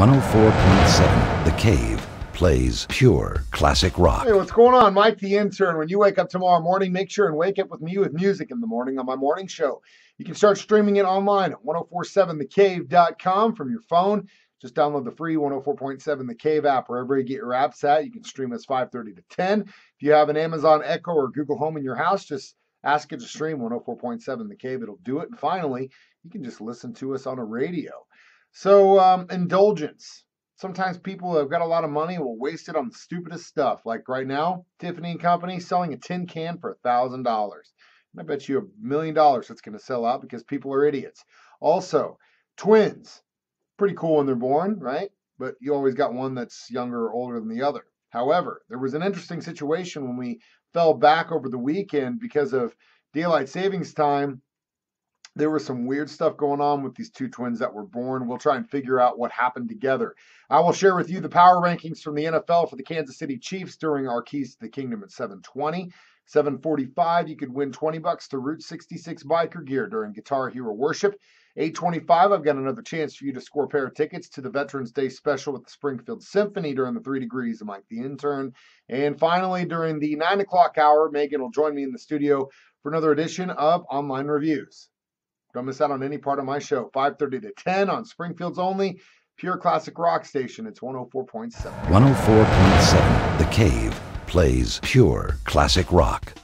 104.7 The Cave plays pure classic rock. Hey, what's going on? Mike the Intern. When you wake up tomorrow morning, make sure and wake up with me with music in the morning on my morning show. You can start streaming it online at 1047thecave.com from your phone. Just download the free 104.7 The Cave app wherever you get your apps at. You can stream us 5:30 to 10. If you have an Amazon Echo or Google Home in your house, just ask it to stream 104.7 The Cave. It'll do it. And finally, you can just listen to us on a radio. So indulgence. Sometimes people who have got a lot of money will waste it on the stupidest stuff. Like right now, Tiffany and Company selling a tin can for $1,000. And I bet you $1 million that's going to sell out because people are idiots. Also, twins. Pretty cool when they're born, right? But you always got one that's younger or older than the other. However, there was an interesting situation when we fell back over the weekend because of daylight savings time. There was some weird stuff going on with these two twins that were born. We'll try and figure out what happened together. I will share with you the power rankings from the NFL for the Kansas City Chiefs during our Keys to the Kingdom at 7:20. 7:45, you could win $20 to Route 66 biker gear during Guitar Hero Worship. 8:25, I've got another chance for you to score a pair of tickets to the Veterans Day special with the Springfield Symphony during the 3 Degrees of Mike the Intern. And finally, during the 9 o'clock hour, Megan will join me in the studio for another edition of Online Reviews. Don't miss out on any part of my show, 5:30 to 10 on Springfield's only pure classic rock station. It's 104.7. 104.7, The Cave plays pure classic rock.